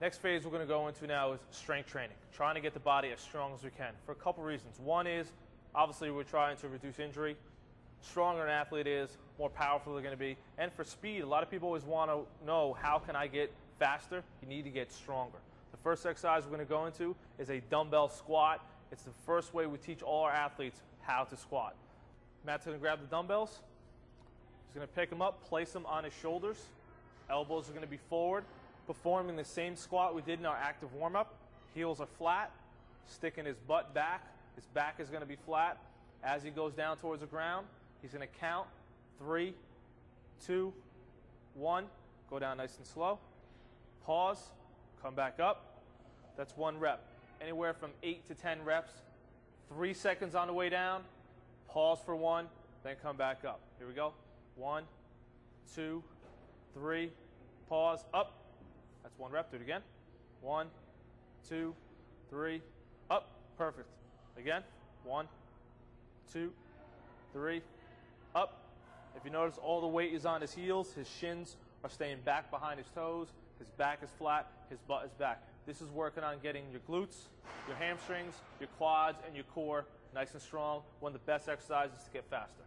Next phase we're going to go into now is strength training, trying to get the body as strong as we can for a couple reasons. One is, obviously, we're trying to reduce injury. Stronger an athlete is, more powerful they're going to be. And for speed, a lot of people always want to know, how can I get faster? You need to get stronger. The first exercise we're going to go into is a dumbbell squat. It's the first way we teach all our athletes how to squat. Matt's going to grab the dumbbells. He's going to pick them up, place them on his shoulders. Elbows are going to be forward, performing the same squat we did in our active warm-up. Heels are flat, sticking his butt back. His back is going to be flat. As he goes down towards the ground, he's going to count 3, 2, 1. Go down nice and slow. Pause. Come back up. That's one rep. Anywhere from 8 to 10 reps. 3 seconds on the way down. Pause for one. Then come back up. Here we go. 1, 2, 3. Pause. Up. That's one rep. Do it again. 1, 2, 3. Up. Perfect. Again. 1, 2, 3. Up. If you notice, all the weight is on his heels. His shins are staying back behind his toes. His back is flat. His butt is back. This is working on getting your glutes, your hamstrings, your quads, and your core nice and strong. One of the best exercises to get faster.